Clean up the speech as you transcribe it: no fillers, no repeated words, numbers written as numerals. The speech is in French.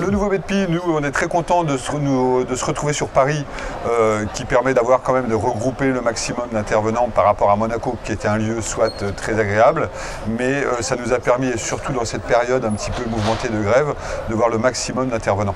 Le nouveau MedPi, nous on est très contents de se retrouver sur Paris, qui permet d'avoir quand même de regrouper le maximum d'intervenants par rapport à Monaco, qui était un lieu soit très agréable, mais ça nous a permis, et surtout dans cette période un petit peu mouvementée de grève, de voir le maximum d'intervenants.